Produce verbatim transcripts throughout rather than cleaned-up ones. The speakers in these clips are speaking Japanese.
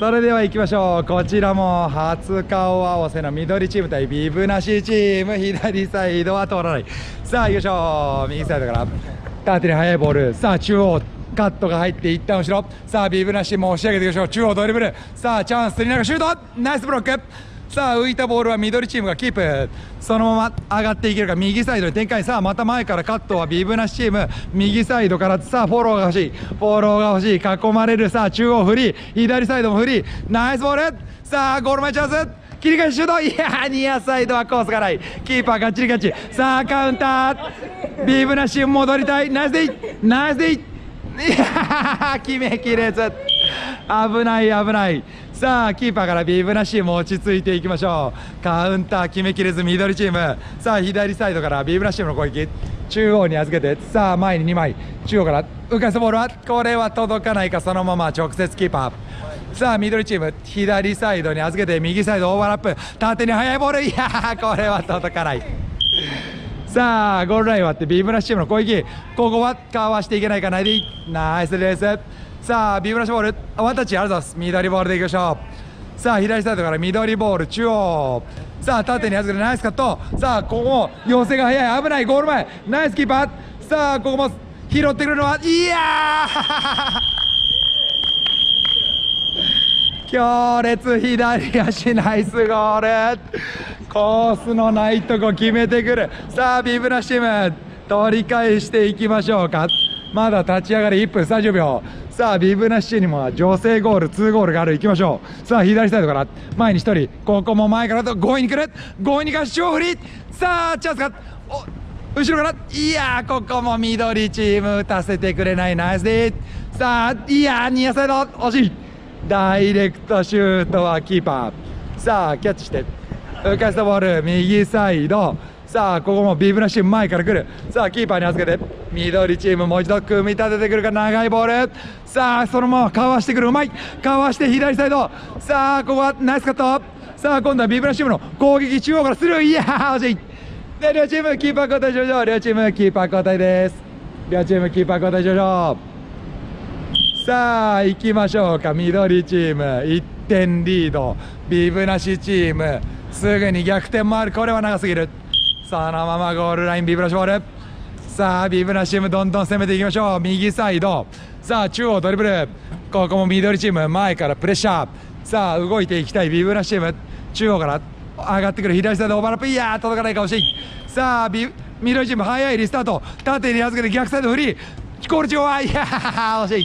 それでは行きましょう。こちらも初顔合わせの緑チーム対ビブなしチーム。左サイドは通らない。さあ行きましょう。右サイドから縦に速いボール。さあ中央カットが入って一旦後ろ。さあビブなしも押し上げていきましょう。中央ドリブル。さあチャンスになるシュート。ナイスブロック。さあ浮いたボールは緑チームがキープ。そのまま上がっていけるか。右サイドに展開。さあまた前からカットはビブなしチーム。右サイドからさあフォローが欲しい。フォローが欲しい。囲まれる。さあ中央フリー。左サイドもフリー。ナイスボール。さあゴール前チャンス。切り返しシュート。いやニアサイドはコースがない。キーパーがっちり勝ち。さあカウンター。ビブなしチーム戻りたい。ナイスでいい。ナイスでいい。いや決めきれず。危ない危ない。さあキーパーからビブなしも落ち着いていきましょう。カウンター決めきれず緑チーム。さあ左サイドからビブなしチームの攻撃。中央に預けてさあ前ににまい。中央から浮かすボールはこれは届かないか。そのまま直接キーパー。さあ緑チーム左サイドに預けて右サイドオーバーラップ。縦に速いボール。いやこれは届かない。さあゴールライン割ってビブラシチームの攻撃。ここはかわしていけないか。ナイディナイスです。さあビブラシボールワンタッチあるぞ。緑ボールでいきましょう。さあ左サイドから緑ボール中央。さあ縦に預けるナイスカット。さあここも寄せが早い。危ないゴール前。ナイスキーパー。さあここも拾ってくるのは。いや強烈左足ナイスゴール。コースのないとこ決めてくる。さあビブなしチーム取り返していきましょうか。まだ立ち上がりいっぷんさんじゅうびょう。さあビブなしチームにも女性ゴールにゴールがある。いきましょう。さあ左サイドから前にひとり。ここも前からと強引に来る。強引にかし超フリー。さあチャンスかお後ろから。いやーここも緑チーム打たせてくれない。ナイスでさあいやーニアサイド惜しい。ダイレクトシュートはキーパー。さあキャッチして浮かしたボール右サイド。さあここもビブなしチーム前から来る。さあキーパーに預けて緑チームもう一度組み立ててくるか。長いボール。さあそのままかわしてくる。うまいかわして左サイド。さあここはナイスカット。さあ今度はビブなしチームの攻撃中央からする。いやー惜しい。で両チームキーパー交代しましょう。両チームキーパー交代です。両チームキーパー交代しましょう。さあ行きましょうか。緑チームいってんリード。ビブなしチームすぐに逆転もある。これは長すぎる。そのままゴールラインビブラシボール。さあビブラシチームどんどん攻めていきましょう。右サイド。さあ中央ドリブル。ここも緑チーム前からプレッシャー。さあ動いていきたいビブラシチーム。中央から上がってくる左サイドオーバーラップ。いやー届かないか惜しい。さあビ緑チーム早いリスタート。縦に預けて逆サイドフリー。ゴール中央はいやー惜しい。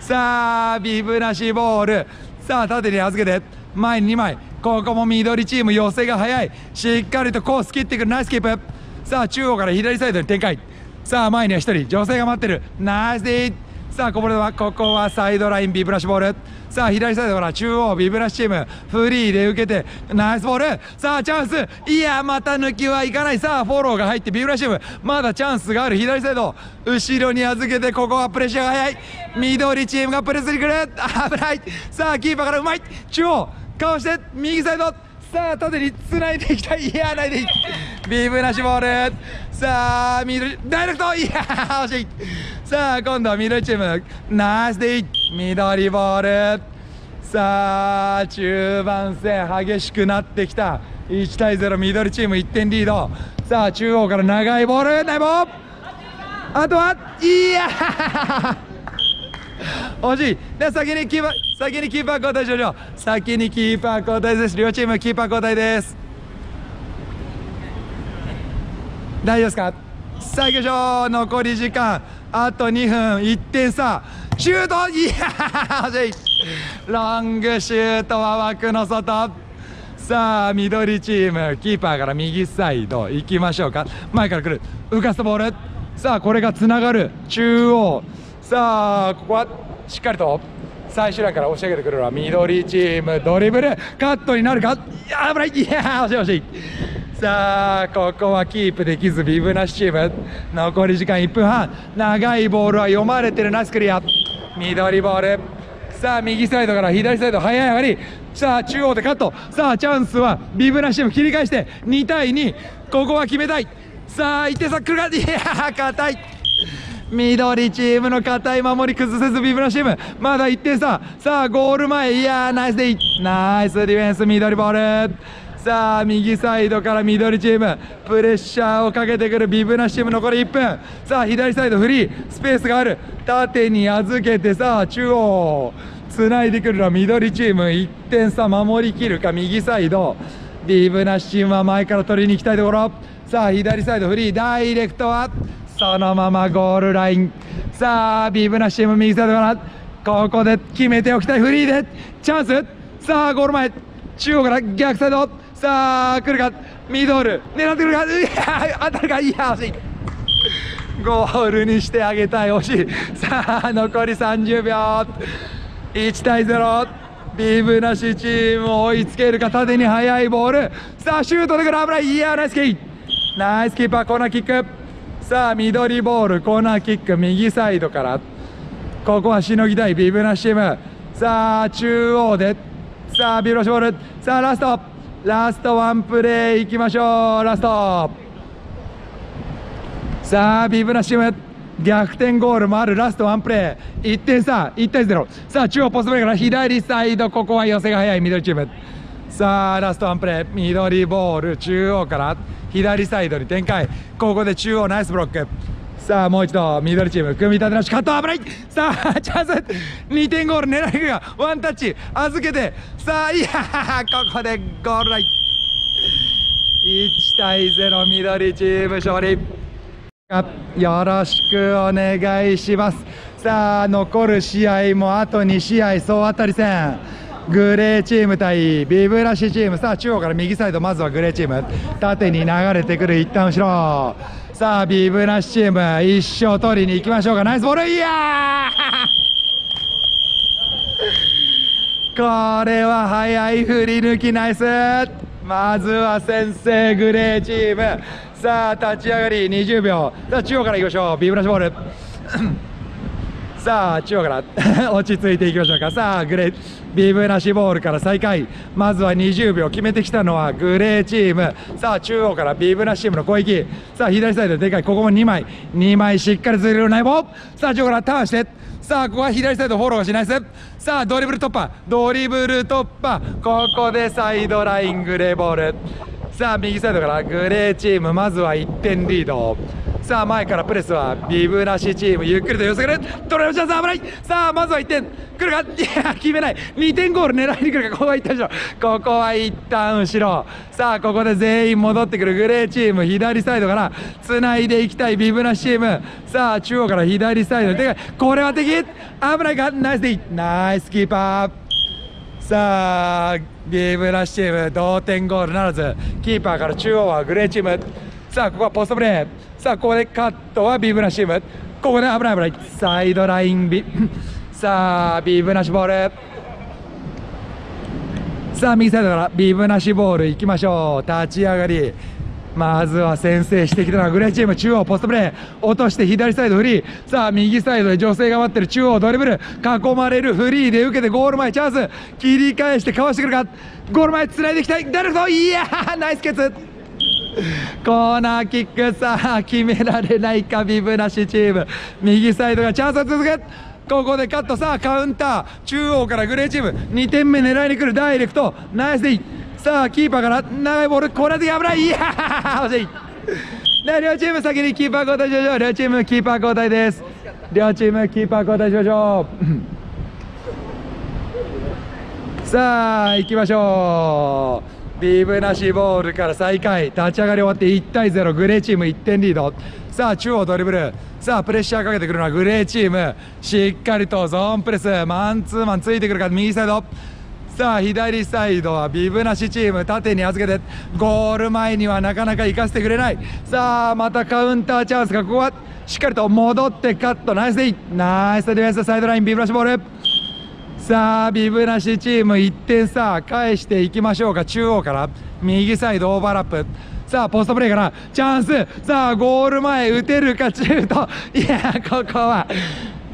さあビブラシボール。さあ縦に預けて前ににまい。ここも緑チーム寄せが早い。しっかりとコース切ってくる。ナイスキープ。さあ中央から左サイドに展開。さあ前にはひとり女性が待ってる。ナイスでいい。さあこぼれはここはサイドラインビブラシボール。さあ左サイドから中央ビブラシチームフリーで受けてナイスボール。さあチャンス。いやまた抜きはいかない。さあフォローが入ってビブラシチームまだチャンスがある。左サイド後ろに預けてここはプレッシャーが早い。緑チームがプレスに来る。危ない。さあキーパーからうまい。中央かわして右サイド。さあ縦に繋いでいきたい。いやないでいい。ビブなしボール。さあ緑ダイレクト。いや惜しい。さあ今度は緑チームナイスでいい。緑ボール。さあ中盤戦激しくなってきた。いちたいゼロ緑チームいってんリード。さあ中央から長いボールナイボー。あとはいや惜しい。で先にキーパー先にキーパー交代しましょう。先にキーパー交代です。両チームキーパー交代です。大丈夫ですか。さあ行きましょう。残り時間あとにふん。いってんさシュート。いや惜しい。ロングシュートは枠の外。さあ緑チームキーパーから右サイド行きましょうか。前から来る浮かすボール。さあこれがつながる中央。さあここはしっかりと最終ラインから押し上げてくるのは緑チーム。ドリブルカットになるか。いや危ない。いや惜しい惜しい。さあここはキープできずビブなしチーム。残り時間いっぷんはん。長いボールは読まれてる。ナイスクリア。緑ボール。さあ右サイドから左サイド早い上がり。さあ中央でカット。さあチャンスはビブなしチーム切り返してにたいに。ここは決めたい。さあいってんさ来るか。いや硬い。緑チームの堅い守り崩せずビブラチームまだいってんさ。さあゴール前、いやーナイスでいナイスディフェンス、緑ボール。さあ右サイドから緑チームプレッシャーをかけてくるビブナシチーム、残りいっぷん。さあ左サイドフリースペースがある、縦に預けて、さあ中央つないでくるのは緑チーム、いってんさ守りきるか。右サイドビブナシチームは前から取りに行きたいところ。さあ左サイドフリーダイレクトはそのままゴールライン。さあビブナシチーム右サイドからここで決めておきたい、フリーでチャンス。さあゴール前中央から逆サイド、さあ来るかミドル狙ってくるか、いや当たるか、いや惜しい、ゴールにしてあげたい、惜しい。さあ残りさんじゅうびょう、いちたいゼロ、ビブナシチーム追いつけるか。縦に速いボール、さあシュートでくる、危ない、いやナイスキーナイスキーパー、コーナーキック。さあ緑ボールコーナーキック、右サイドからここはしのぎたいビブナシチーム。さあ中央で、さあビブナシボール、さあラストラストワンプレーいきましょう。ラスト、さあビブナシチーム逆転ゴールもある、ラストワンプレーいってんさ、いちたいゼロ。さあ中央ポストプレーから左サイド、ここは寄せが早い緑チーム。さあラストワンプレー緑ボール中央から左サイドに展開、ここで中央ナイスブロック。さあもう一度緑チーム組み立て直し、カット危ない。さあチャンス、にてんゴール狙いがワンタッチ預けて、さあいやここでゴールライン、いちたいゼロ緑チーム勝利。よろしくお願いします。さあ残る試合もあとにしあい、総当たり戦、グレーチーム対ビブラシチーム。さあ中央から右サイド、まずはグレーチーム縦に流れてくる、一旦後ろ。さあビブナシチーム一勝取りに行きましょうか。ナイスボール、いやーこれは早い振り抜き、ナイス。まずは先制グレーチーム。さあ立ち上がりにじゅうびょう、さあ中央からいきましょう、ビブナシボールさあ中央から落ち着いていきましょうか。さあグレービブナシボールから再開、まずはにじゅうびょう、決めてきたのはグレーチーム。さあ中央からビブナシチームの攻撃、さあ左サイドでかい、ここもにまいにまいしっかりずれる内棒。さあ中央からターンして、さあここは左サイドフォローがしないです。さあドリブル突破ドリブル突破、ここでサイドライングレーボール。さあ右サイドからグレーチーム、まずはいってんリード。さあ前からプレスはビブナシチーム、ゆっくりと寄せてくる、トライのチャンス、危ない。さあまずはいってん来るか、いや決めない、にてんゴール狙いに来るか、ここは一旦後ろ、ここは一旦後ろ。さあここで全員戻ってくるグレーチーム、左サイドからつないでいきたいビブナシチーム。さあ中央から左サイドでこれは敵、危ないか、ナイスでいいナイスキーパー。さあビブナシチーム同点ゴールならず、キーパーから中央はグレーチーム。さあここはポストプレー、さあここでカットはビブナシチーム、ここで危ない危ないサイドラインビさあビブナシボール、さあ右サイドからビブナシボールいきましょう。立ち上がりまずは先制してきたのはグレーチーム、中央ポストプレー落として左サイドフリー、さあ右サイドで女性が待ってる、中央ドリブル囲まれる、フリーで受けてゴール前チャンス、切り返してかわしてくるか、ゴール前つないでいきたい、ダルフト、いやーナイスケツコーナーキック、さあ決められないかビブナシチーム、右サイドがチャンスを続け、ここでカット、さあカウンター中央からグレーチームにてんめ狙いに来る、ダイレクトナイスでいい。さあキーパーから長いボール、これで危ない、いやー惜しい両チーム先にキーパー交代しましょう。両チームキーパー交代です。両チームキーパー交代しましょうさあ行きましょう。ビブナシボールから再開、立ち上がり終わっていちたいゼロ、グレーチームいってんリード。さあ中央ドリブル、さあプレッシャーかけてくるのはグレーチーム、しっかりとゾーンプレスマンツーマンついてくるか、右サイド、さあ左サイドはビブナシチーム縦に預けて、ゴール前にはなかなか行かせてくれない。さあまたカウンターチャンスが、ここはしっかりと戻ってカット、ナイスでいいナイスディフェンス、サイドラインビブナシボール。さあビブナシチームいってんさ返していきましょうか。中央から右サイドオーバーラップ、さあポストプレーからチャンス、さあゴール前打てるか中途、いやここは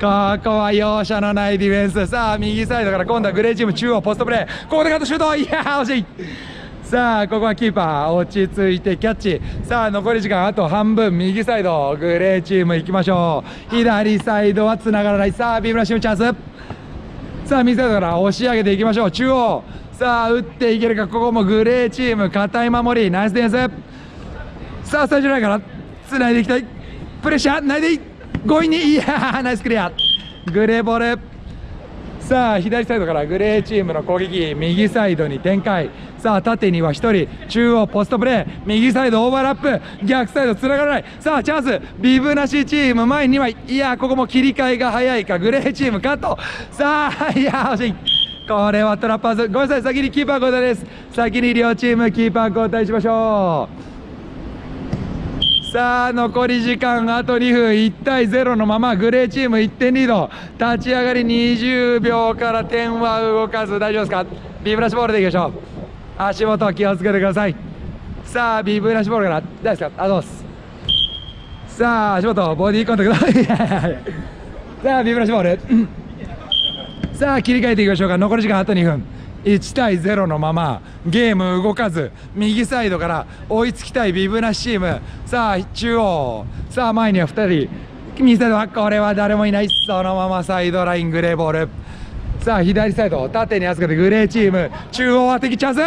ここは容赦のないディフェンス。さあ右サイドから今度はグレーチーム中央ポストプレー、ここでカットシュート、いや惜しい。さあここはキーパー落ち着いてキャッチ。さあ残り時間あと半分、右サイドグレーチーム行きましょう。左サイドはつながらない。さあビームラッシュのチャンス。さあ右サイドから押し上げていきましょう。中央さあ打っていけるか。ここもグレーチーム堅い守り、ナイスディフェンス。さあ最初ないからつないでいきたい。プレッシャーないでいごいに、いやーナイスクリア、グレーボール。さあ左サイドからグレーチームの攻撃、右サイドに展開。さあ縦にはひとり、中央ポストプレー、右サイドオーバーラップ、逆サイドつながらない。さあチャンス、ビブなしチーム前ににまい。いやーここも切り替えが早いか、グレーチームカット。さあいやー惜しい、これはトラッパーズ。ごめんなさい、先にキーパー交代です。先に両チームキーパー交代しましょう。さあ残り時間あとにふん、いちたいゼロのままグレーチームいってんリード。立ち上がりにじゅうびょうから点は動かず。大丈夫ですか。ビブラシボールでいきましょう。足元気をつけてください。さあビブラシボールから大丈夫ですか。あどうです。さあ足元ボディーコンタクトさあビブラシボールさあ切り替えていきましょうか。残り時間あとにふん、いちたいゼロのままゲーム動かず。右サイドから追いつきたいビブナシチーム。さあ中央、さあ前にはふたり、右サイドはこれは誰もいない。そのままサイドライングレーボール。さあ左サイド縦に預けてグレーチーム、中央は敵チャンス。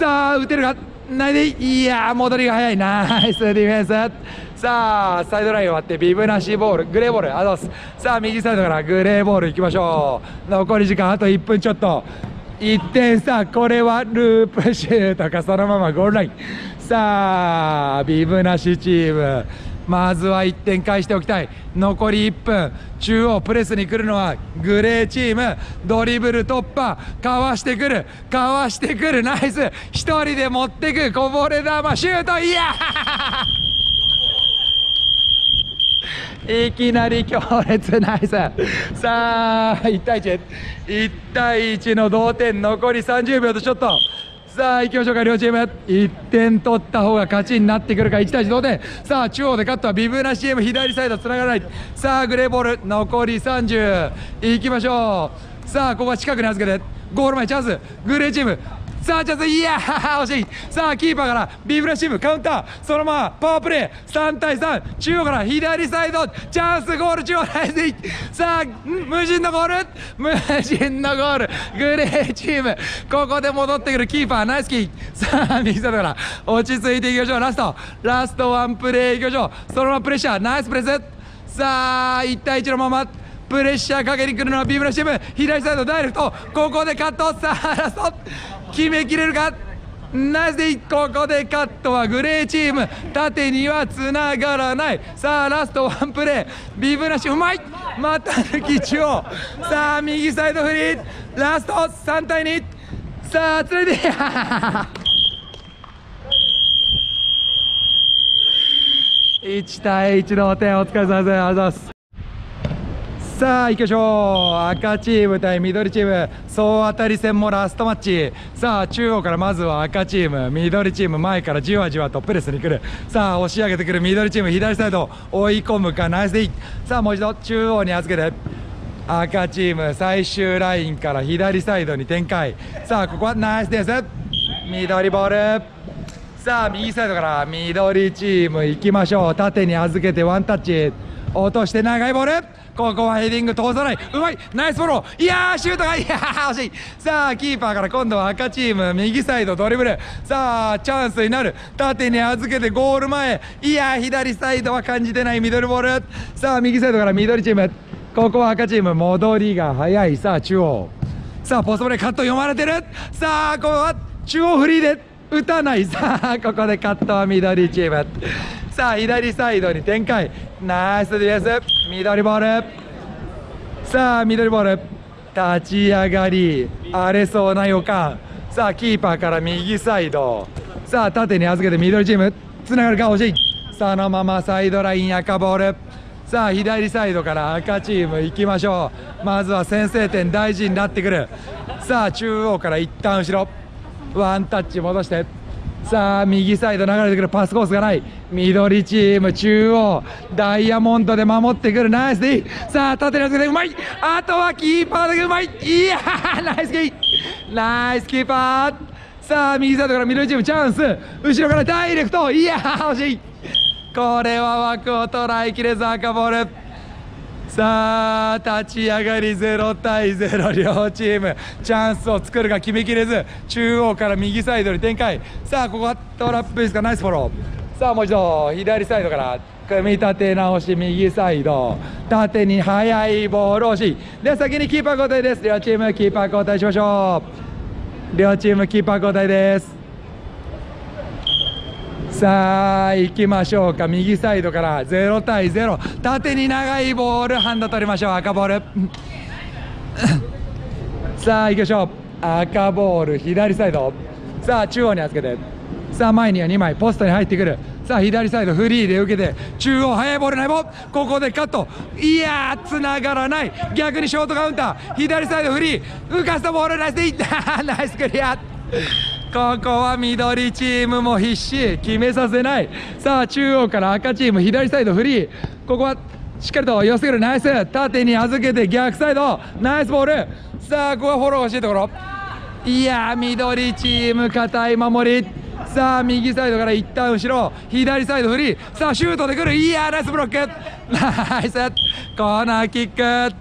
さあ打てるがないで、いやー戻りが早い、ナイスディフェンス。さあサイドラインを割ってビブナシボール、グレーボール、アドス。さあ右サイドからグレーボールいきましょう。残り時間あといっぷんちょっと、いってん差。これはループシュートか、そのままゴールライン。さあビブなしチームまずはいってん返しておきたい。残りいっぷん、中央プレスに来るのはグレーチーム。ドリブル突破、かわしてくるかわしてくる、ナイス。ひとりで持ってく、こぼれ球シュート、いやいきなり強烈、ナイス。さあいちたいいち、いちたいいちの同点、残りさんじゅうびょうとちょっと。さあ行きましょうか両チーム、いってん取った方が勝ちになってくるか。いちたいいち同点。さあ中央でカットはビブナシエム、左サイドつながらない。さあグレーボール、残りさんじゅういきましょう。さあここは近くに預けてゴール前チャンス、グレーチーム。さあチャンス、いやー惜しい。さあキーパーからビブラシームカウンター、そのままパワープレーさんたいさん、中央から左サイドチャンス、ゴール中央ナイス。さあ無人のゴール、無人のゴール、グレーチームここで戻ってくる、キーパーナイスキー。さあ右サイドから落ち着いていきましょう。ラストラストワンプレーいきましょう。そのままプレッシャー、ナイスプレス。さあいちたいいちのままプレッシャーかけに来るのはビブラシーム、左サイドダイレクト、ここでカット。さあラスト決めきれるか、ナイスでここでカットはグレーチーム、縦にはつながらない。さあラストワンプレー、ビブラシうまい、また抜き中央。さあ右サイドフリー、ラストさんたいに。さあつないでいちたいいち同点、お疲れ様です。ありがとうございます。さあ行きましょう。赤チーム対緑チーム、総当たり戦もラストマッチ。さあ中央からまずは赤チーム、緑チーム前からじわじわとプレスに来る。さあ押し上げてくる緑チーム、左サイド追い込むか、ナイスでいい。さあもう一度中央に預けて赤チーム、最終ラインから左サイドに展開。さあここはナイスです、緑ボール。さあ右サイドから緑チーム行きましょう。縦に預けてワンタッチ、落として長いボール、ここはヘディング通さない、うまい、ナイスフォロー、いやーシュートが、いやー惜しい。さあキーパーから今度は赤チーム、右サイドドリブル。さあチャンスになる、縦に預けてゴール前、いやー左サイドは感じてないミドルボール。さあ右サイドから緑チーム、ここは赤チーム戻りが早い。さあ中央、さあポストプレーカット読まれてる。さあここは中央フリーで打たない。さあここでカットは緑チーム。さあ左サイドに展開、ナイスディフェンス、緑ボール。さあ緑ボール、立ち上がり荒れそうな予感。さあキーパーから右サイド、さあ縦に預けて緑チームつながるか、欲しい。そのままサイドライン赤ボール。さあ左サイドから赤チーム行きましょう。まずは先制点大事になってくる。さあ中央から一旦後ろワンタッチ戻して、さあ右サイド流れてくる、パスコースがない、緑チーム中央ダイヤモンドで守ってくる、ナイスでいい。さあ縦に預けてうまい、あとはキーパーだけうまい、いやーナイスキー、ナイスキーパー。さあ右サイドからミドルチームチャンス、後ろからダイレクト、いやー惜しい。これは枠を捉えきれず赤ボール。さあ立ち上がりゼロ対ゼロ、両チームチャンスを作るが決めきれず、中央から右サイドに展開。さあここはトラップですか、ナイスフォロー。さあもう一度左サイドから組み立て直し、右サイド縦に速いボール、惜しい。では先にキーパー交代です。両チームキーパー交代しましょう。両チームキーパー交代です。さあ行きましょうか、右サイドからゼロ対ゼロ、縦に長いボール、ハンド取りましょう、赤ボールさあ行きましょう、赤ボール左サイド、さあ中央に預けて、さあ前にはにまい、ポストに入ってくる。さあ左サイドフリーで受けて、中央速いボール、ないボール、ここでカット、いやー繋がらない。逆にショートカウンター、左サイドフリー、浮かしたボール、ナイスでいったナイスクリアここは緑チームも必死、決めさせない。さあ中央から赤チーム、左サイドフリー、ここはしっかりと寄せる、ナイス、縦に預けて逆サイド、ナイスボール。さあここはフォロー欲しいところ、いやー緑チーム堅い守り。さあ右サイドから一旦後ろ、左サイドフリー、さあシュートでくる、いやーナイスブロック、ナイスコーナーキック。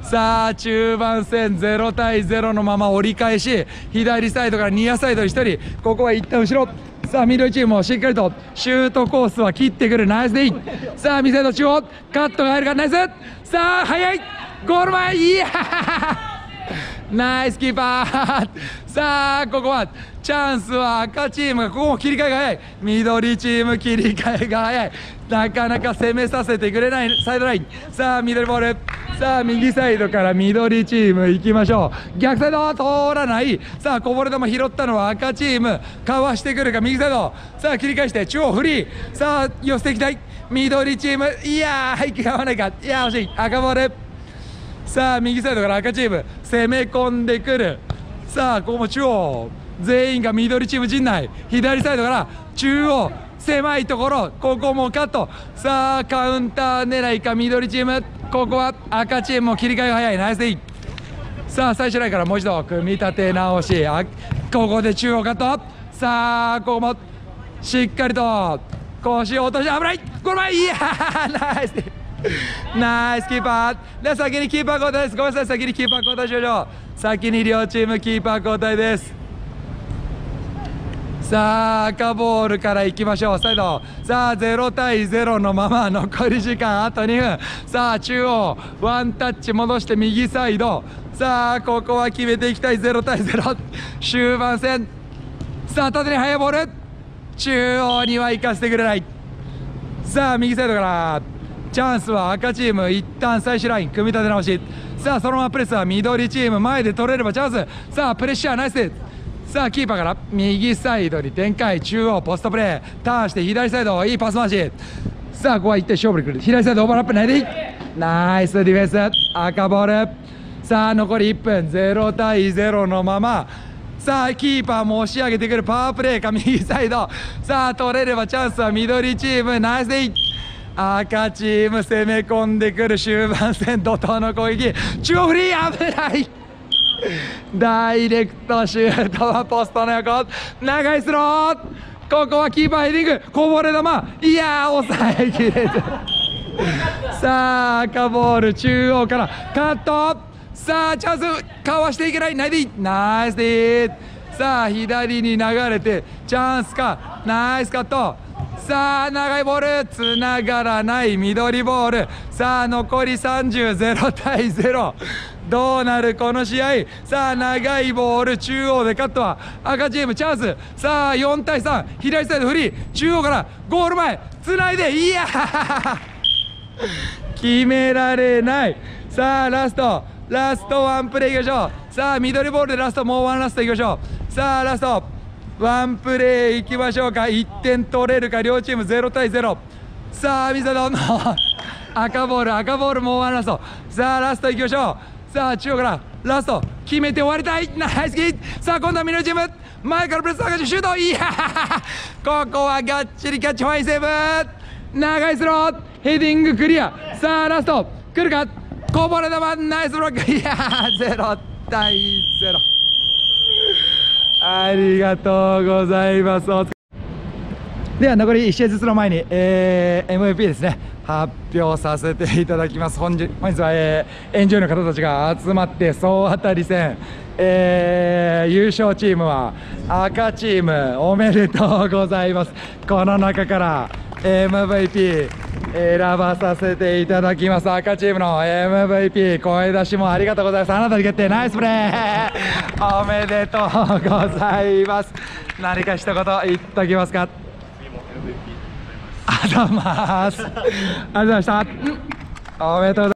さあ中盤戦ゼロ対ゼロのまま折り返し、左サイドからニアサイドにひとり、ここは一旦後ろ。さあ緑チームもしっかりとシュートコースは切ってくる、ナイスでいい。さあ右サイド中央、カットが入るか、ナイス、さあ速いゴール前、いやーナイスキーパーさあここはチャンスは赤チームが、ここも切り替えが早い、緑チーム切り替えが早い、なかなか攻めさせてくれないサイドライン。さあ緑ボール、さあ右サイドから緑チーム行きましょう、逆サイドは通らない。さあこぼれ球拾ったのは赤チーム、かわしてくるか、右サイド、さあ切り返して中央フリー、さあ寄せていきたい緑チーム、いやー行き合わないか、いやー惜しい、赤ボール。さあ右サイドから赤チーム攻め込んでくる、さあここも中央全員が緑チーム陣内、左サイドから中央狭いところ、ここもカット。さあカウンター狙いか緑チーム、ここは赤チームも切り替えが早い、ナイスでいい。さあ最初ラインからもう一度組み立て直し、あここで中央カット、さあここもしっかりと腰を落として、危ないこの前、いやーナイスナイスキーパー。では先にキーパー交代です。ごめんなさい、先にキーパー交代しましょう。先に両チームキーパー交代です。さあ赤ボールからいきましょう、サイド。さあゼロ対ゼロのまま残り時間あとにふん。さあ中央ワンタッチ戻して右サイド、さあここは決めていきたい、ゼロ対ゼロ終盤戦。さあ縦に速いボール、中央には行かせてくれない。さあ右サイドからチャンスは赤チーム、一旦最終ライン組み立て直し、さあそのままプレスは緑チーム、前で取れればチャンス。さあプレッシャー、ナイス。さあキーパーから右サイドに展開、中央ポストプレー、ターンして左サイド、いいパス回し。さあここは一点勝負に来る、左サイドオーバーラップ、ないでいい、ナイスディフェンス、赤ボール。さあ残りいっぷん、ゼロ対ゼロのまま。さあキーパーも押し上げてくる、パワープレーか右サイド、さあ取れればチャンスは緑チーム、ナイスでいい。赤チーム攻め込んでくる、終盤戦怒涛の攻撃、中央フリー、危ないダイレクトシュートはポストの横、長いスロー、ここはキーパーヘディング、こぼれ球、いやー抑えきれずさあ赤ボール、中央からカット、さあチャンスかわしていけない、ナイス、ナイスでいい。さあ左に流れてチャンスか、ナイスカット、さあ長いボールつながらない、緑ボール。さあ残りさんじゅう、ゼロ対ゼロ、どうなるこの試合。さあ長いボール、中央でカットは赤チームチャンス。さあよん対さん、左サイドフリー、中央からゴール前つないで、いや決められない。さあラストラストワンプレーいきましょう。さあ緑ボールでラスト、もうワンラストいきましょう。さあラストワンプレーいきましょうか。いってん取れるか、両チームゼロ対ゼロ。さあミサドの赤ボール、赤ボールもうワンラスト。さあラストいきましょう。さあ中央からラスト決めて終わりたい、ナイスキー。さあ今度はミドルチーム、前からプレス上がってシュート、いやここはがっちりキャッチ、ファインセーブ、長いスロー、ヘディングクリア。さあラスト来るか、こぼれ球、ナイスブロック、いやゼロ対ゼロ。ありがとうございます。では残りいち試合ずつの前に、えー、エムブイピー ですね、発表させていただきます。本日は、えー、エンジョイの方たちが集まって総当たり戦、えー、優勝チームは赤チーム、おめでとうございます。この中から エムブイピー 選ばさせていただきます。赤チームの エムブイピー 声出しもありがとうございます。あなたに決定、ナイスプレーおめでとうございます。何か一言言っときますか。ありがとうございます。ありがとうございました。おめでとうございます。